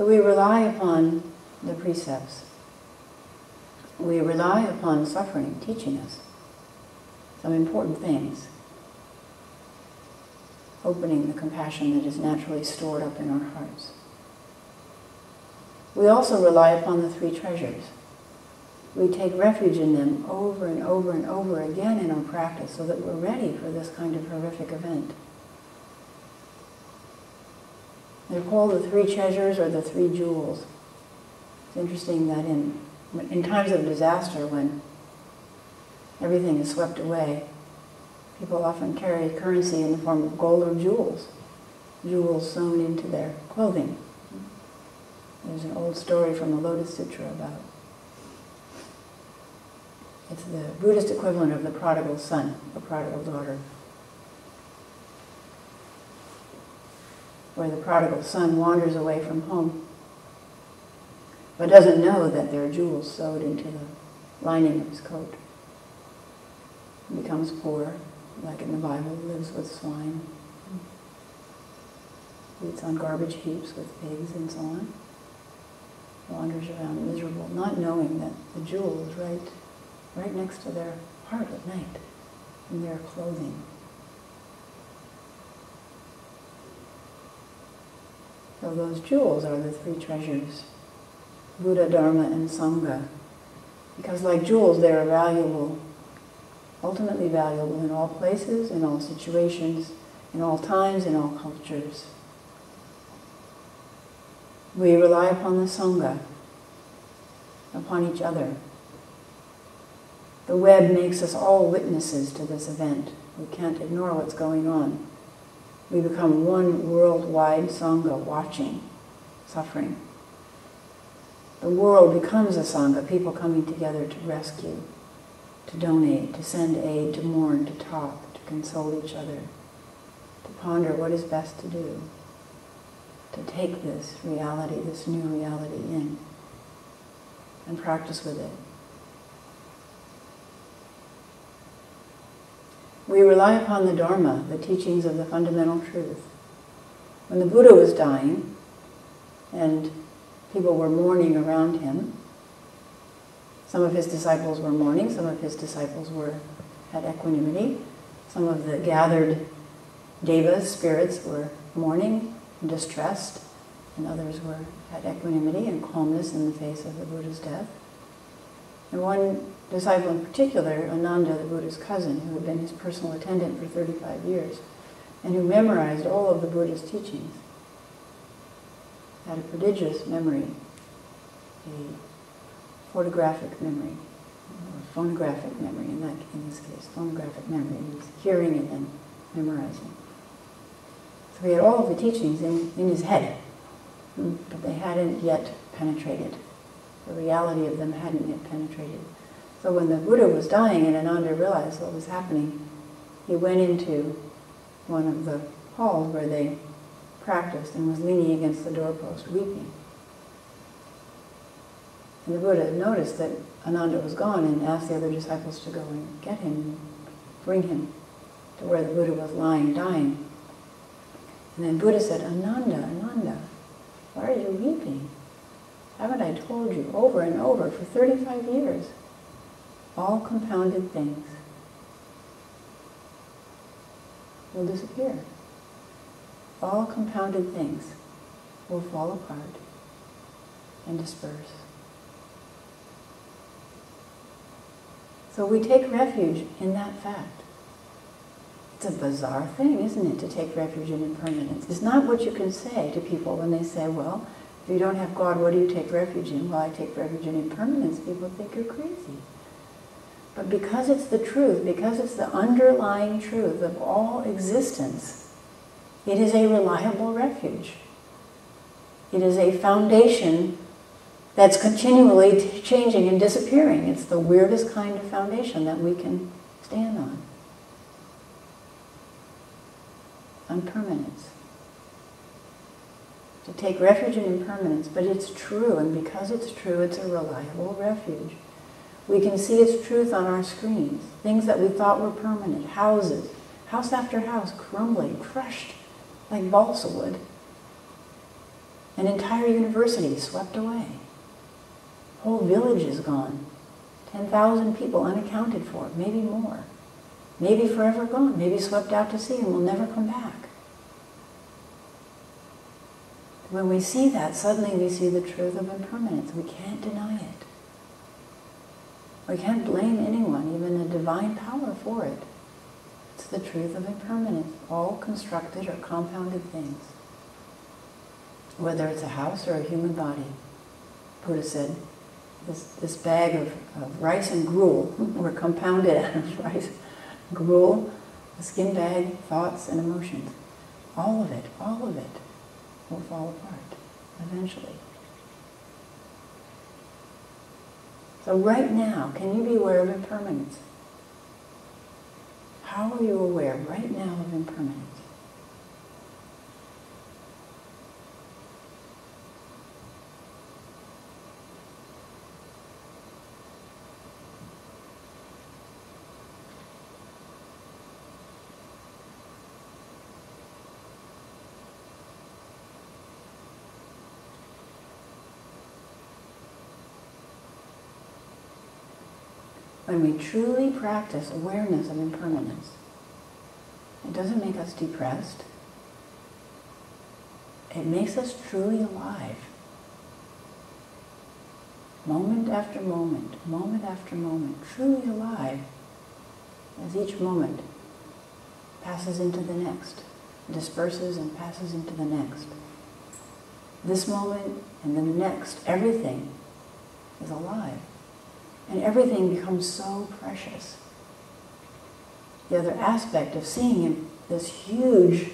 So we rely upon the precepts. We rely upon suffering teaching us some important things. Opening the compassion that is naturally stored up in our hearts. We also rely upon the three treasures. We take refuge in them over and over and over again in our practice so that we're ready for this kind of horrific event. They're called the three treasures or the three jewels. It's interesting that in times of disaster, when everything is swept away, people often carry currency in the form of gold or jewels, jewels sewn into their clothing. There's an old story from the Lotus Sutra about it's the Buddhist equivalent of the prodigal son or prodigal daughter, where the prodigal son wanders away from home but doesn't know that there are jewels sewed into the lining of his coat. He becomes poor, like in the Bible, lives with swine, eats on garbage heaps with pigs and so on, wanders around miserable, not knowing that the jewel is right next to their heart at night, in their clothing. So those jewels are the three treasures, Buddha, Dharma, and Sangha, because like jewels they are valuable, ultimately valuable in all places, in all situations, in all times, in all cultures. We rely upon the Sangha, upon each other. The web makes us all witnesses to this event. We can't ignore what's going on. We become one worldwide Sangha watching suffering. The world becomes a Sangha, people coming together to rescue, to donate, to send aid, to mourn, to talk, to console each other, to ponder what is best to do, to take this reality, this new reality in, and practice with it. We rely upon the Dharma, the teachings of the fundamental truth. When the Buddha was dying and people were mourning around him, some of his disciples were mourning, some of his disciples had equanimity, some of the gathered devas, spirits, were mourning and distressed, and others had equanimity and calmness in the face of the Buddha's death. And one disciple in particular, Ananda, the Buddha's cousin, who had been his personal attendant for 35 years, and who memorized all of the Buddha's teachings, had a prodigious memory, photographic memory, or phonographic memory in this case, phonographic memory, he's hearing and then memorizing. So he had all of the teachings in his head, but they hadn't yet penetrated. The reality of them hadn't yet penetrated. So when the Buddha was dying and Ananda realized what was happening, he went into one of the halls where they practiced and was leaning against the doorpost, weeping. And the Buddha noticed that Ananda was gone and asked the other disciples to go and get him and bring him to where the Buddha was lying, dying. And then Buddha said, "Ananda, Ananda, why are you weeping? Haven't I told you over and over for 35 years? All compounded things will disappear. All compounded things will fall apart and disperse." So we take refuge in that fact. It's a bizarre thing, isn't it, to take refuge in impermanence. It's not what you can say to people when they say, "Well, if you don't have God, what do you take refuge in?" "Well, I take refuge in impermanence." People think you're crazy. But because it's the truth, because it's the underlying truth of all existence, it is a reliable refuge. It is a foundation that's continually changing and disappearing. It's the weirdest kind of foundation that we can stand on impermanence. To take refuge in impermanence, but it's true, and because it's true, it's a reliable refuge. We can see its truth on our screens, things that we thought were permanent, houses, house after house, crumbling, crushed like balsa wood. An entire university swept away. Whole villages gone. 10,000 people unaccounted for, maybe more. Maybe forever gone, maybe swept out to sea and will never come back. When we see that, suddenly we see the truth of impermanence. We can't deny it. We can't blame anyone, even a divine power, for it. It's the truth of impermanence, all constructed or compounded things. Whether it's a house or a human body. Buddha said, this bag of rice and gruel, we're compounded out of rice, gruel, a skin bag, thoughts and emotions. All of it will fall apart eventually. So right now, can you be aware of impermanence? How are you aware right now of impermanence? When we truly practice awareness of impermanence, it doesn't make us depressed. It makes us truly alive. Moment after moment, moment after moment, truly alive as each moment passes into the next, disperses and passes into the next. This moment and the next, everything is alive. And everything becomes so precious. The other aspect of seeing this huge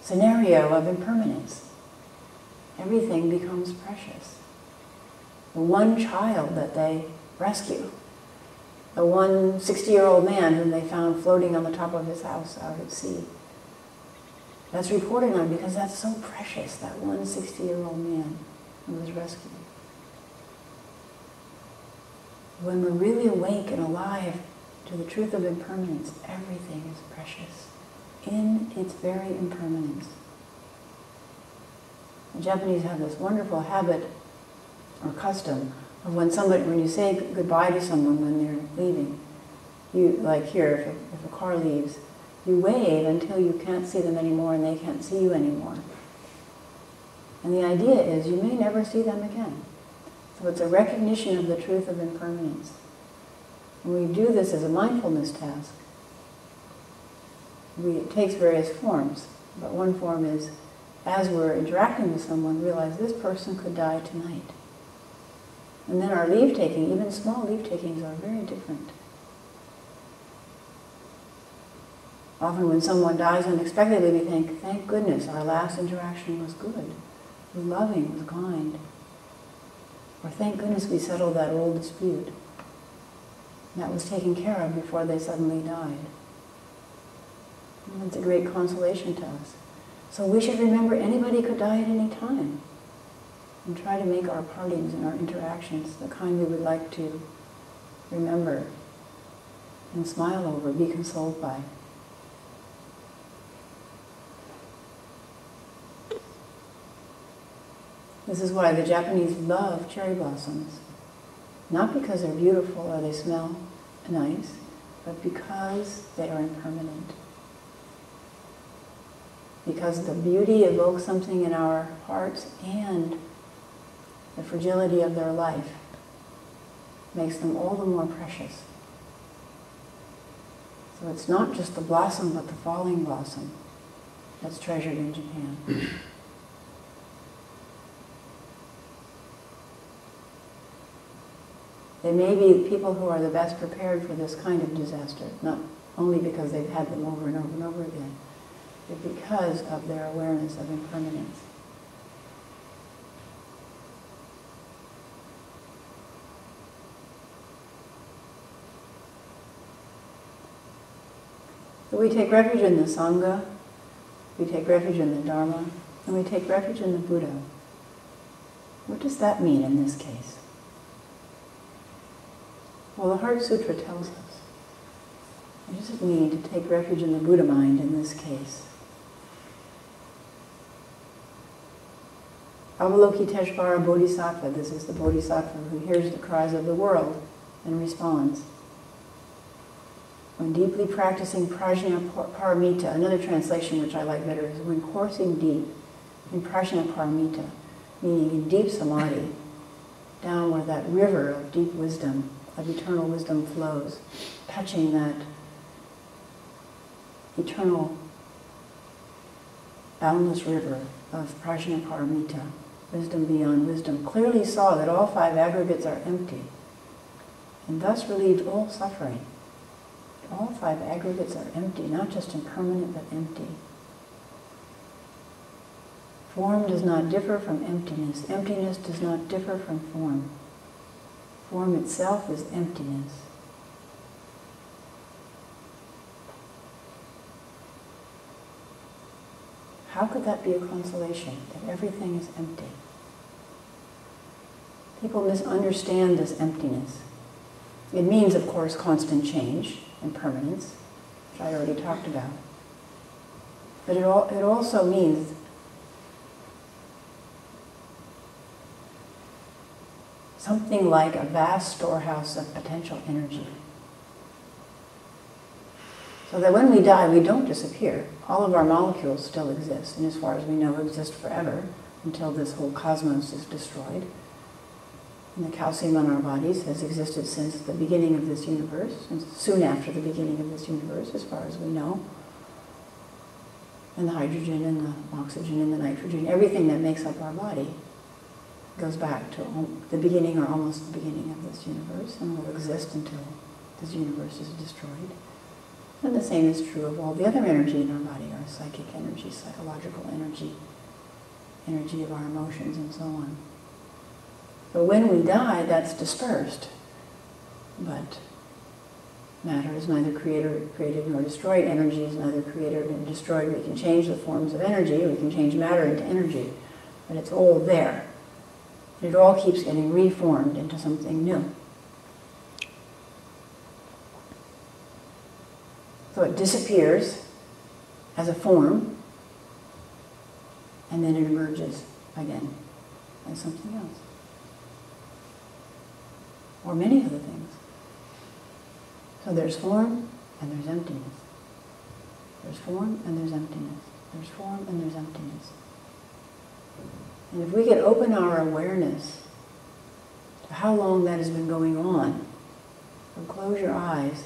scenario of impermanence, everything becomes precious. The one child that they rescue, the one 60-year-old man whom they found floating on the top of his house out at sea, that's reported on because that's so precious, that one 60-year-old man who was rescued. When we're really awake and alive to the truth of impermanence, everything is precious in its very impermanence. The Japanese have this wonderful habit or custom of when you say goodbye to someone when they're leaving, you, like here, if a car leaves, you wave until you can't see them anymore and they can't see you anymore. And the idea is you may never see them again. So it's a recognition of the truth of impermanence. When we do this as a mindfulness task, it takes various forms, but one form is, as we're interacting with someone, realize this person could die tonight. And then our leave-taking, even small leave-takings, are very different. Often when someone dies unexpectedly, we think, thank goodness, our last interaction was good, was loving, was kind. Or thank goodness we settled that old dispute. That was taken care of before they suddenly died. And that's a great consolation to us. So we should remember anybody could die at any time. And try to make our partings and our interactions the kind we would like to remember and smile over, be consoled by. This is why the Japanese love cherry blossoms. Not because they're beautiful or they smell nice, but because they are impermanent. Because the beauty evokes something in our hearts and the fragility of their life makes them all the more precious. So it's not just the blossom, but the falling blossom that's treasured in Japan. They may be people who are the best prepared for this kind of disaster, not only because they've had them over and over and over again, but because of their awareness of impermanence. So we take refuge in the Sangha, we take refuge in the Dharma, and we take refuge in the Buddha. What does that mean in this case? Well, the Heart Sutra tells us it doesn't mean to take refuge in the Buddha mind in this case. Avalokiteshvara Bodhisattva, this is the Bodhisattva who hears the cries of the world and responds. When deeply practicing Prajna Paramita, another translation which I like better is when coursing deep in Prajna Paramita, meaning in deep samadhi, down where that river of deep wisdom, of eternal wisdom flows, touching that eternal, boundless river of Prajna Paramita, wisdom beyond wisdom, clearly saw that all five aggregates are empty, and thus relieved all suffering. All five aggregates are empty, not just impermanent, but empty. Form does not differ from emptiness. Emptiness does not differ from form. Form itself is emptiness. How could that be a consolation, that everything is empty? People misunderstand this emptiness. It means, of course, constant change and permanence, which I already talked about. But it also means something like a vast storehouse of potential energy. So that when we die, we don't disappear. All of our molecules still exist, and as far as we know, exist forever until this whole cosmos is destroyed. And the calcium on our bodies has existed since the beginning of this universe, and soon after the beginning of this universe, as far as we know. And the hydrogen and the oxygen and the nitrogen, everything that makes up our body, goes back to the beginning or almost the beginning of this universe and will exist until this universe is destroyed. And the same is true of all the other energy in our body, our psychic energy, psychological energy, energy of our emotions and so on. So when we die, that's dispersed. But matter is neither created nor destroyed. Energy is neither created nor destroyed. We can change the forms of energy. We can change matter into energy. But it's all there. It all keeps getting reformed into something new. So it disappears as a form, and then it emerges again as something else. Or many other things. So there's form, and there's emptiness. There's form, and there's emptiness. There's form, and there's emptiness. And if we could open our awareness to how long that has been going on, so close your eyes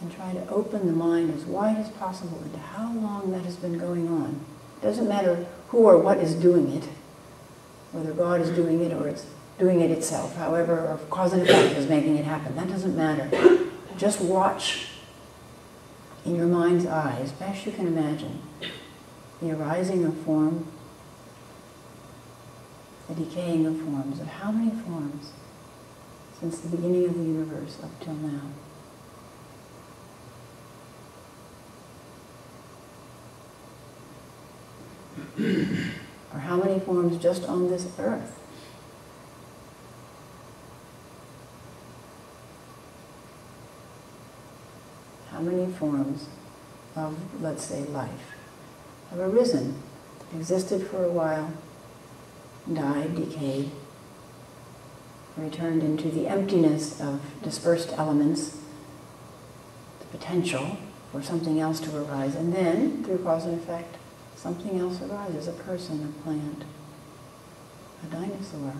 and try to open the mind as wide as possible into how long that has been going on. It doesn't matter who or what is doing it, whether God is doing it or it's doing it itself, however, or cause and effect is making it happen. That doesn't matter. Just watch in your mind's eye, as best you can imagine, the arising of form, the decaying of forms, of how many forms since the beginning of the universe up till now. Or how many forms just on this earth? How many forms of, let's say, life have arisen, existed for a while, died, decayed, returned into the emptiness of dispersed elements, the potential for something else to arise, and then, through cause and effect, something else arises, a person, a plant, a dinosaur,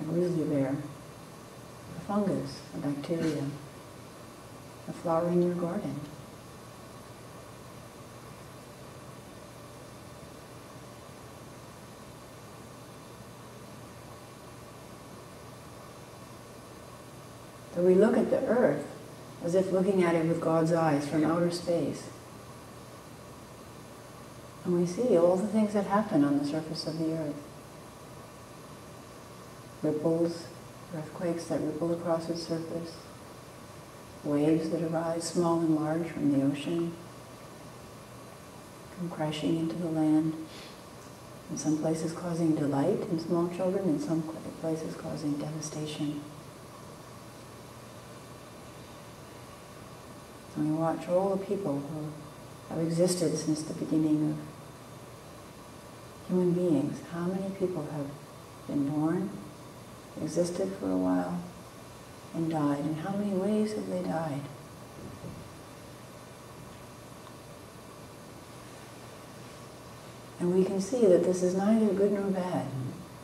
a grizzly bear, a fungus, a bacteria, a flower in your garden. So we look at the earth as if looking at it with God's eyes from outer space. And we see all the things that happen on the surface of the earth. Ripples, earthquakes that ripple across its surface, waves that arise, small and large, from the ocean, come crashing into the land, in some places causing delight in small children, in some places causing devastation. And we watch all the people who have existed since the beginning human beings. How many people have been born, existed for a while, and died? In how many ways have they died? And we can see that this is neither good nor bad.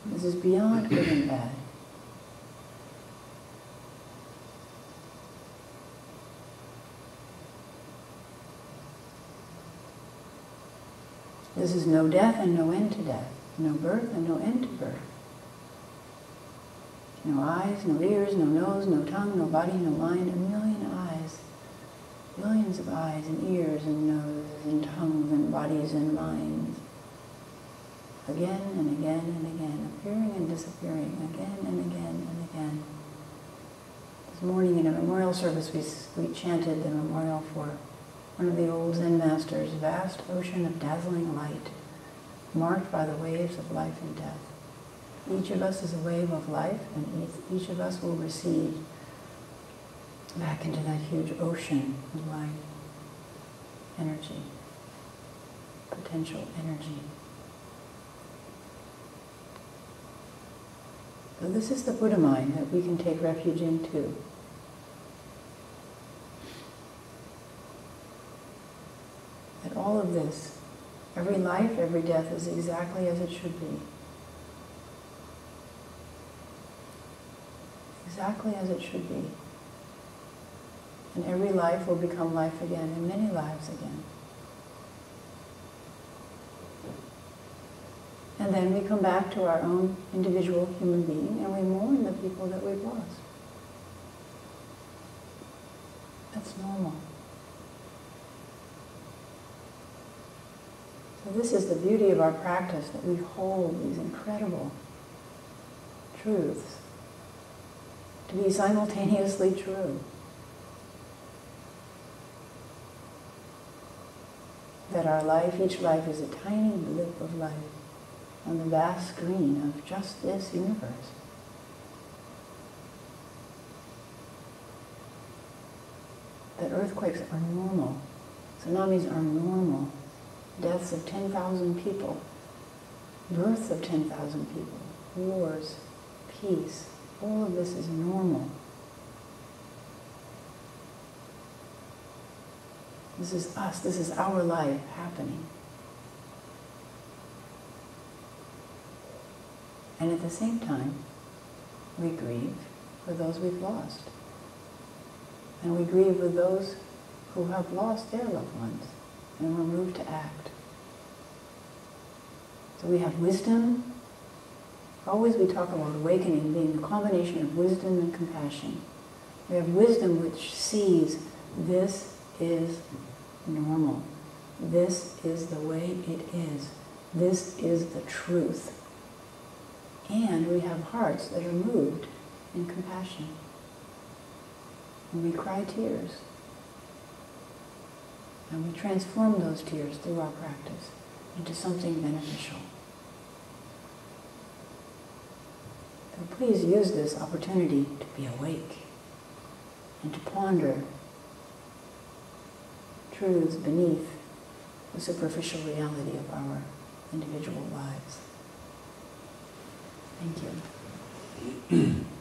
This is beyond good and bad. This is no death and no end to death, no birth and no end to birth. No eyes, no ears, no nose, no tongue, no body, no mind, a million eyes. Millions of eyes and ears and noses and tongues and bodies and minds. Again and again and again, appearing and disappearing, again and again and again. This morning in a memorial service we chanted the memorial for one of the old Zen masters, vast ocean of dazzling light, marked by the waves of life and death. Each of us is a wave of life, and each of us will recede back into that huge ocean of light, energy, potential energy. So this is the Buddha mind that we can take refuge in too. That all of this, every life, every death is exactly as it should be. Exactly as it should be. And every life will become life again, and many lives again. And then we come back to our own individual human being, and we mourn the people that we've lost. That's normal. So this is the beauty of our practice, that we hold these incredible truths to be simultaneously true. That our life, each life, is a tiny blip of life on the vast screen of just this universe. That earthquakes are normal, tsunamis are normal, deaths of 10,000 people, births of 10,000 people, wars, peace, all of this is normal. This is us, this is our life happening. And at the same time, we grieve for those we've lost. And we grieve with those who have lost their loved ones and were moved to act. So we have wisdom. Always we talk about awakening being the combination of wisdom and compassion. We have wisdom which sees this is normal. This is the way it is. This is the truth. And we have hearts that are moved in compassion. And we cry tears. And we transform those tears through our practice into something beneficial. So please use this opportunity to be awake and to ponder truths beneath the superficial reality of our individual lives. Thank you.